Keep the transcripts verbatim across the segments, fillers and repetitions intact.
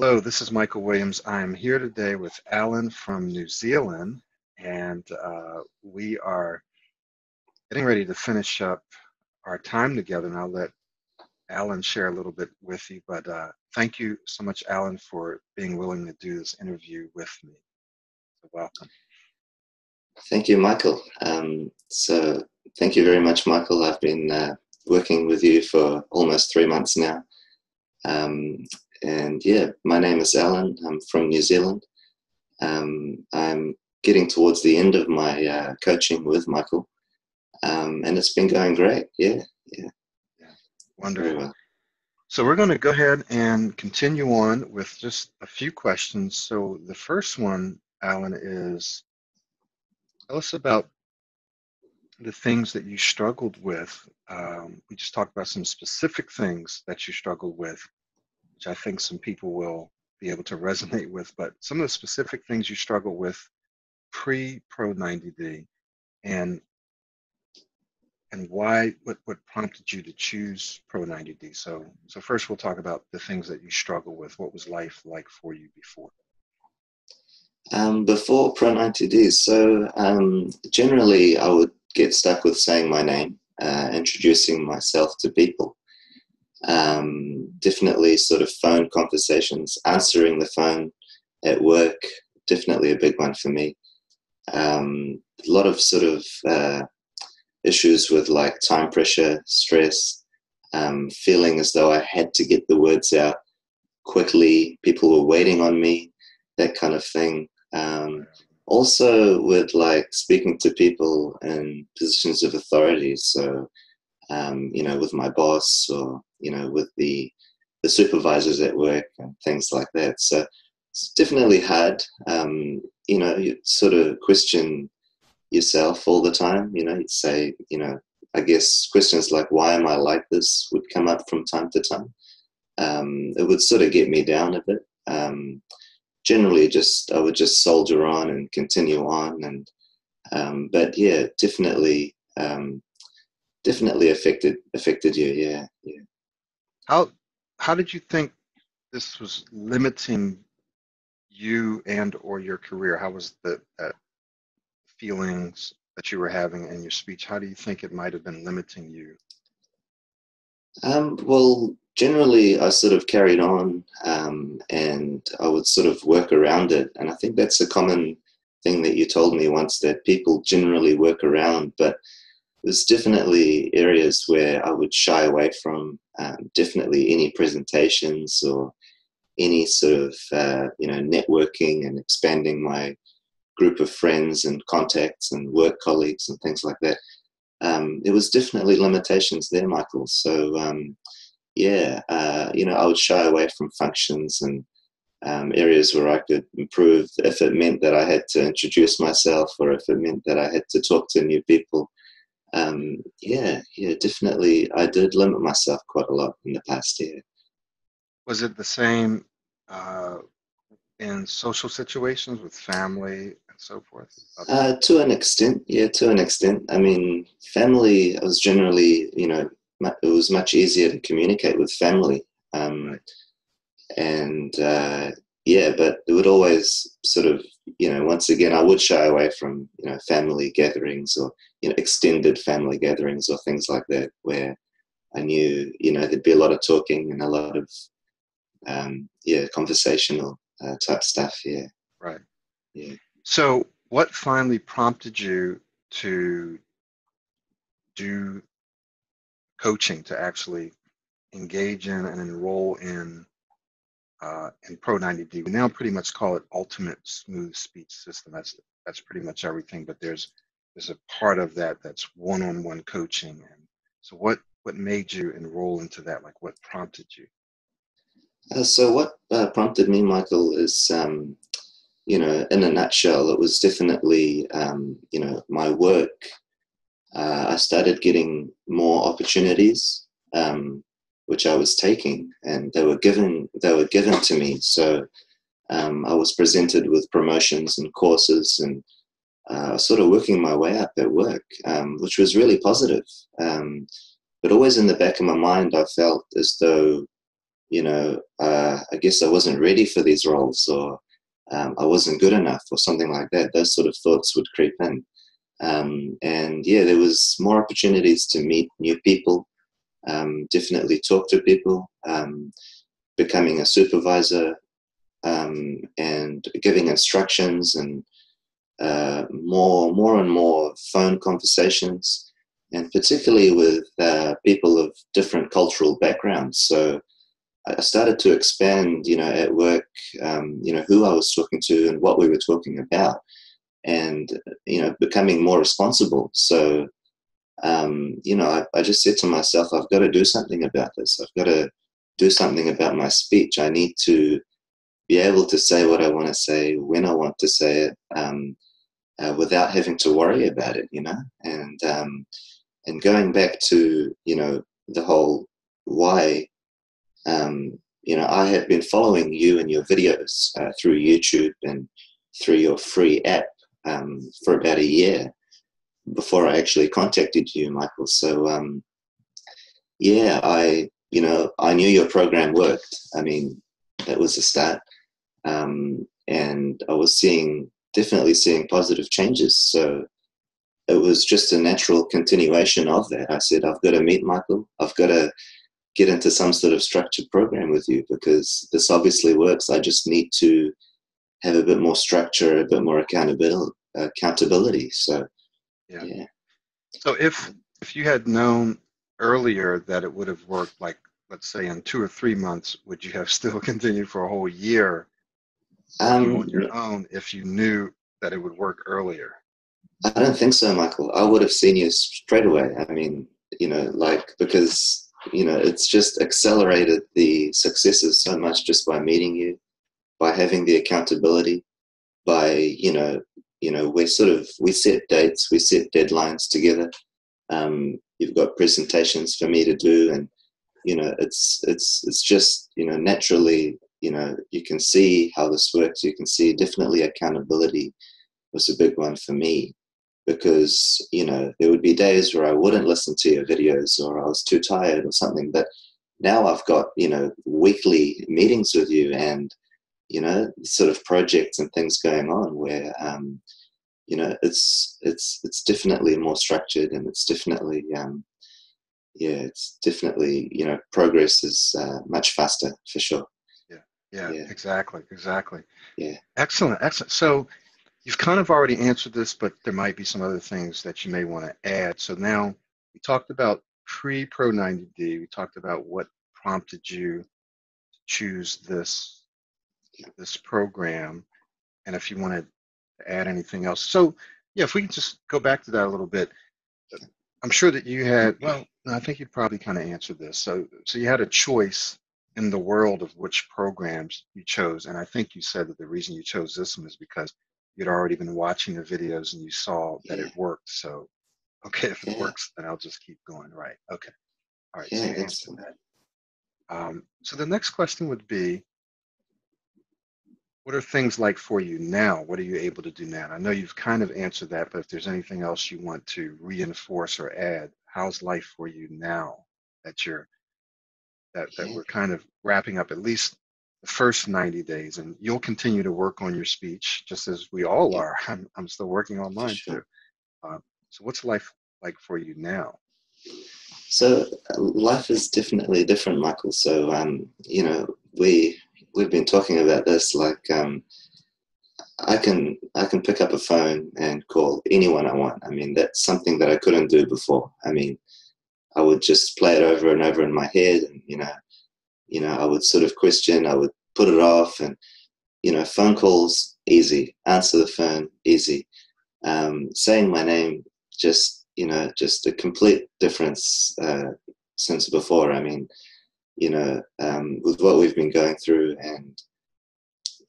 Hello, this is Michael Williams. I'm here today with Alan from New Zealand, and uh, we are getting ready to finish up our time together, and I'll let Alan share a little bit with you, but uh, thank you so much, Alan, for being willing to do this interview with me. So welcome. Thank you, Michael. Um, so thank you very much, Michael. I've been uh, working with you for almost three months now. Um, And yeah, my name is Alan. I'm from New Zealand. Um, I'm getting towards the end of my uh, coaching with Michael, um, and it's been going great. Yeah, yeah, yeah. Wonderful. Well. So we're going to go ahead and continue on with just a few questions. So the first one, Alan, is tell us about the things that you struggled with. Um, we just talked about some specific things that you struggled with, which I think some people will be able to resonate with, but some of the specific things you struggle with pre Pro ninety D and and why, what, what prompted you to choose Pro ninety D. So, so first we'll talk about the things that you struggle with. What was life like for you before? Um, before Pro ninety D, so um, generally I would get stuck with saying my name, uh, introducing myself to people. Um, definitely sort of phone conversations, answering the phone at work, definitely a big one for me. Um, a lot of sort of uh, issues with like time pressure, stress, um, feeling as though I had to get the words out quickly, people were waiting on me, that kind of thing. Um, also with like speaking to people in positions of authority, so Um, you know, with my boss or, you know, with the, the supervisors at work and things like that. So it's definitely hard. Um, you know, you sort of question yourself all the time. You know, you'd say, you know, I guess questions like, why am I like this, would come up from time to time. Um, it would sort of get me down a bit. Um, generally, just I would just soldier on and continue on. And um, but, yeah, definitely... Um, Definitely affected affected you, yeah, yeah. How how did you think this was limiting you and or your career? How was the that feelings that you were having in your speech? How do you think it might have been limiting you? Um, well, generally, I sort of carried on, um, and I would sort of work around it. And I think that's a common thing that you told me once, that people generally work around, but there's definitely areas where I would shy away from, um, definitely any presentations or any sort of, uh, you know, networking and expanding my group of friends and contacts and work colleagues and things like that. Um, there was definitely limitations there, Michael. So, um, yeah, uh, you know, I would shy away from functions and um, areas where I could improve if it meant that I had to introduce myself or if it meant that I had to talk to new people. Um, yeah, yeah, definitely. I did limit myself quite a lot in the past year. Was it the same uh, in social situations with family and so forth? Uh, to an extent, yeah, to an extent. I mean, family, I was generally, you know, it was much easier to communicate with family. Um, right. And uh, yeah, but it would always sort of, you know, once again, I would shy away from, you know, family gatherings or, you know, extended family gatherings or things like that, where I knew, you know, there'd be a lot of talking and a lot of, um, yeah, conversational uh, type stuff. Yeah. Right. Yeah. So what finally prompted you to do coaching, to actually engage in and enroll in uh, in Pro ninety D? We now pretty much call it Ultimate Smooth Speech System. That's that's pretty much everything. But there's There's a part of that that's one-on-one coaching. And so what, what made you enroll into that? Like what prompted you? Uh, so what uh, prompted me, Michael, is, um, you know, in a nutshell, it was definitely, um, you know, my work. Uh, I started getting more opportunities, um, which I was taking, and they were given, they were given to me. So um, I was presented with promotions and courses and Uh, sort of working my way up at work, um, which was really positive. Um, but always in the back of my mind, I felt as though you know, uh, I guess I wasn't ready for these roles, or um, I wasn't good enough, or something like that. Those sort of thoughts would creep in. Um, and yeah, there was more opportunities to meet new people, um, definitely talk to people, um, becoming a supervisor, um, and giving instructions, and uh, more, more and more phone conversations, and particularly with uh, people of different cultural backgrounds. So I started to expand, you know, at work, um, you know, who I was talking to and what we were talking about, and, you know, becoming more responsible. So, um, you know, I, I just said to myself, I've got to do something about this. I've got to do something about my speech. I need to be able to say what I want to say when I want to say it, um, uh, without having to worry about it, you know, and, um, and going back to, you know, the whole why. Um, you know, I have been following you and your videos uh, through YouTube and through your free app um, for about a year before I actually contacted you, Michael. So, um, yeah, I, you know, I knew your program worked. I mean, that was a start. Um, and I was seeing, definitely seeing positive changes. So it was just a natural continuation of that. I said, I've got to meet Michael. I've got to get into some sort of structured program with you, because this obviously works. I just need to have a bit more structure, a bit more accountability. Accountability. So, yeah. yeah. So if if you had known earlier that it would have worked, like let's say in two or three months, would you have still continued for a whole year um, on your own if you knew that it would work earlier? I don't think so, Michael. I would have seen you straight away. I mean, you know, like because. You know, it's just accelerated the successes so much just by meeting you, by having the accountability, by, you know, you know, we're sort of, we set dates, we set deadlines together. Um, you've got presentations for me to do, and, you know, it's, it's, it's just, you know, naturally, you know, you can see how this works. You can see definitely accountability was a big one for me, because, you know, there would be days where I wouldn't listen to your videos, or I was too tired or something. But now I've got, you know, weekly meetings with you, and, you know, sort of projects and things going on where, um, you know, it's, it's, it's definitely more structured, and it's definitely, um, yeah, it's definitely, you know, progress is uh, much faster for sure. Yeah, yeah, yeah. exactly, exactly. Yeah. Excellent, excellent. So, you've kind of already answered this, but there might be some other things that you may want to add. So now we talked about pre-Pro ninety D. We talked about what prompted you to choose this, this program, and if you want to add anything else. So yeah, if we can just go back to that a little bit. I'm sure that you had, well, I think you probably kind of answered this. So, so you had a choice in the world of which programs you chose. And I think you said that the reason you chose this one is because you'd already been watching the videos and you saw that yeah. it worked. So, okay, if it yeah. works, then I'll just keep going. Right. Okay. All right. Yeah, so you answered that. Um, so the next question would be, what are things like for you now? What are you able to do now? I know you've kind of answered that, but if there's anything else you want to reinforce or add, how's life for you now that you're, that, that yeah. we're kind of wrapping up at least the first ninety days, and you'll continue to work on your speech just as we all are. I'm, I'm still working on mine sure. too. Uh, so what's life like for you now? So uh, life is definitely different, Michael. So, um, you know, we, we've been talking about this, like, um, I can, I can pick up a phone and call anyone I want. I mean, that's something that I couldn't do before. I mean, I would just play it over and over in my head, and, you know, You know, I would sort of question, I would put it off, and, you know, phone calls, easy. Answer the phone, easy. Um, saying my name, just, you know, just a complete difference uh, since before. I mean, you know, um, with what we've been going through, and,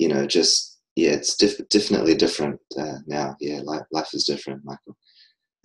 you know, just, yeah, it's diff definitely different uh, now. Yeah, life, life is different, Michael.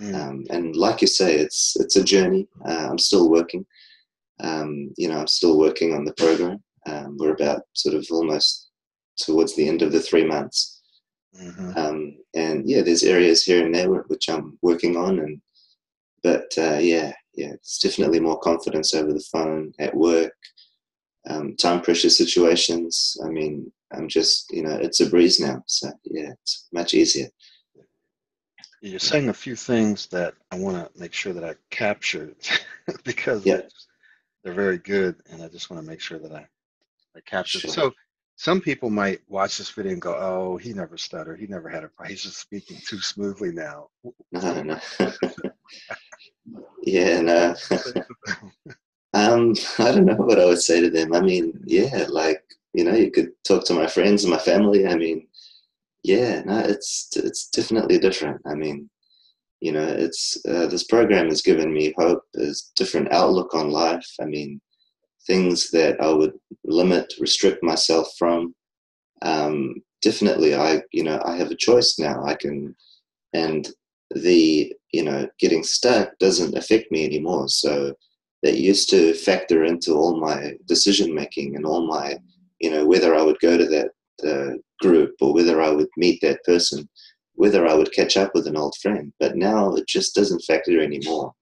Mm. Um, and like you say, it's, it's a journey. Uh, I'm still working. Um, you know, I'm still working on the program. Um, we're about sort of almost towards the end of the three months. Mm-hmm. um, and yeah, there's areas here and there which I'm working on. And but uh, yeah, yeah, it's definitely more confidence over the phone at work. um, time pressure situations, I mean, I'm just, you know, it's a breeze now. So yeah, it's much easier. You're saying a few things that I want to make sure that I capture because yeah. they're, just, they're very good, and I just want to make sure that I, I capture sure. So some people might watch this video and go, oh, he never stuttered. He never had a problem. He's just speaking too smoothly now. No, no. yeah, no. um, I don't know what I would say to them. I mean, yeah, like, you know, you could talk to my friends and my family. I mean, yeah, no, it's, it's definitely different. I mean, you know, it's, uh, this program has given me hope, there's different outlook on life. I mean, things that I would limit, restrict myself from. Um, definitely, I, you know, I have a choice now. I can, and the, you know, getting stuck doesn't affect me anymore. So that used to factor into all my decision-making and all my, you know, whether I would go to that uh, group or whether I would meet that person, whether I would catch up with an old friend. But now it just doesn't factor anymore.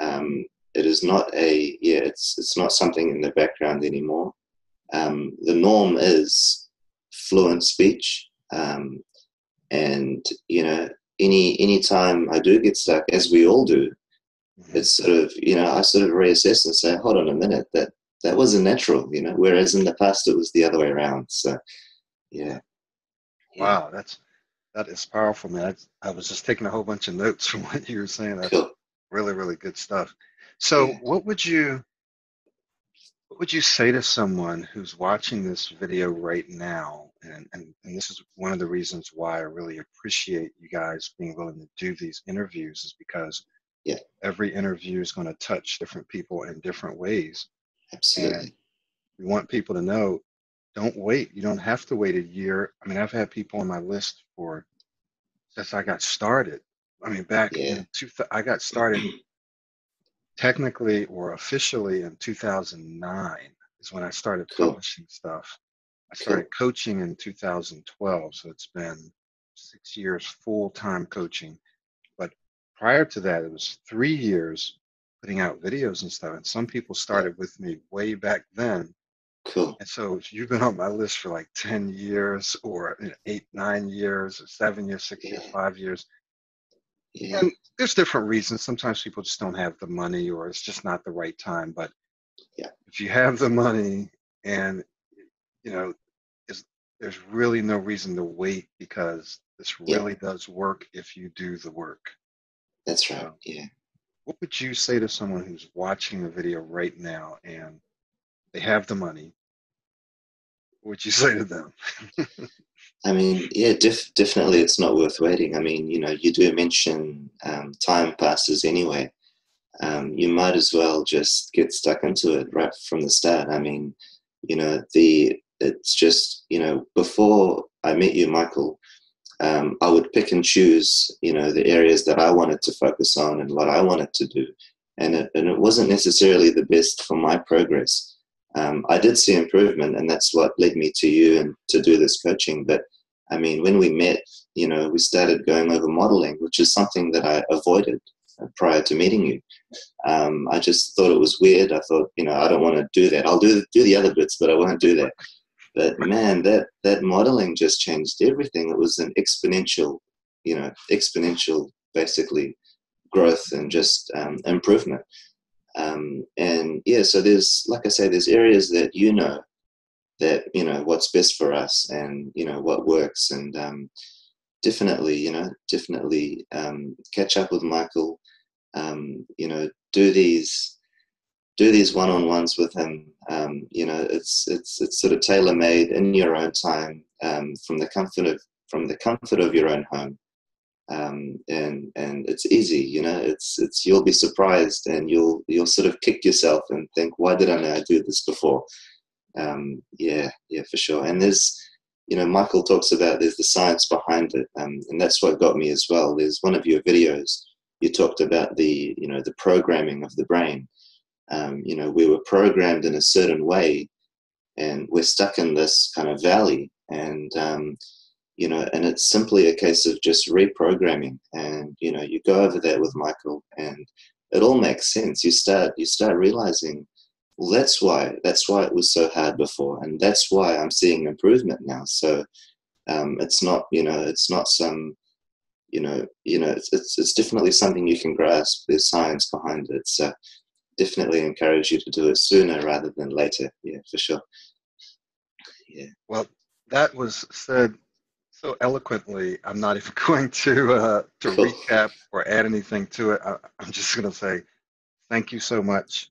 Um, It is not a, yeah, it's, it's not something in the background anymore. Um, the norm is fluent speech. Um, and, you know, any, any time I do get stuck, as we all do, it's sort of, you know, I sort of reassess and say, hold on a minute, that, that wasn't natural, you know, whereas in the past it was the other way around. So, yeah. Wow, that's, that is powerful, man. I, I was just taking a whole bunch of notes from what you were saying. That's cool. Really, really good stuff. So what would you what would you say to someone who's watching this video right now? And, and, and this is one of the reasons why I really appreciate you guys being willing to do these interviews, is because yeah. every interview is going to touch different people in different ways. Absolutely. And we want people to know, don't wait. You don't have to wait a year. I mean, I've had people on my list for since I got started. I mean, back yeah. in two, I got started technically or officially in two thousand nine is when I started cool. publishing stuff. I started cool. coaching in two thousand twelve, so it's been six years full-time coaching. But prior to that, it was three years putting out videos and stuff. And some people started with me way back then. Cool. And so if you've been on my list for like ten years or you know, eight, nine years, or seven years, six yeah. years, five years. Yeah. And there's different reasons. Sometimes people just don't have the money or it's just not the right time. But yeah. if you have the money and, you know, it's, there's really no reason to wait because this really yeah. does work if you do the work. That's right. So, yeah. What would you say to someone who's watching the video right now and they have the money? What would you say to them? I mean, yeah, def definitely it's not worth waiting. I mean, you know, you do mention um, time passes anyway. Um, you might as well just get stuck into it right from the start. I mean, you know, the it's just, you know, before I met you, Michael, um, I would pick and choose, you know, the areas that I wanted to focus on and what I wanted to do. And it, and it wasn't necessarily the best for my progress. Um, I did see improvement, and that's what led me to you and to do this coaching. But I mean, when we met, you know, we started going over modeling, which is something that I avoided prior to meeting you. Um, I just thought it was weird. I thought, you know, I don't want to do that. I'll do, do the other bits, but I won't do that. But man, that, that modeling just changed everything. It was an exponential, you know, exponential basically growth and just um, improvement. Um, and yeah, so there's, like I say, there's areas that, you know, that, you know, what's best for us and, you know, what works. And, um, definitely, you know, definitely, um, catch up with Michael, um, you know, do these, do these one-on-ones with him. Um, you know, it's, it's, it's sort of tailor-made in your own time, um, from the comfort of, from the comfort of your own home. Um, and, and it's easy, you know, it's, it's, you'll be surprised and you'll, you'll sort of kick yourself and think, why didn't I do this before? Um, yeah, yeah, for sure. And there's, you know, Michael talks about, there's the science behind it. Um, and that's what got me as well. There's one of your videos, you talked about the, you know, the programming of the brain. Um, you know, we were programmed in a certain way and we're stuck in this kind of valley and, um, you know, and it's simply a case of just reprogramming. And, you know, you go over that with Michael and it all makes sense. You start, you start realizing Well, that's why, that's why it was so hard before, and that's why I'm seeing improvement now. So um, it's not, you know, it's not some, you know, you know, it's, it's, it's definitely something you can grasp. There's science behind it. So definitely encourage you to do it sooner rather than later. Yeah, for sure. Yeah. Well, that was said so eloquently. I'm not even going to uh, to cool. recap or add anything to it. I, I'm just going to say thank you so much.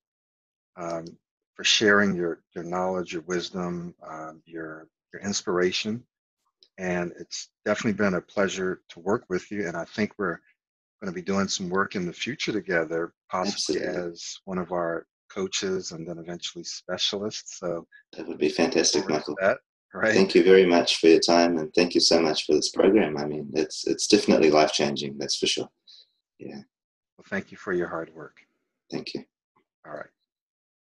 Um, for sharing your, your knowledge, your wisdom, um, your, your inspiration. And it's definitely been a pleasure to work with you. And I think we're going to be doing some work in the future together, possibly Absolutely. As one of our coaches and then eventually specialists. So that would be fantastic, Michael. That, right? Thank you very much for your time. And thank you so much for this program. I mean, it's, it's definitely life-changing. That's for sure. Yeah. Well, thank you for your hard work. Thank you. All right.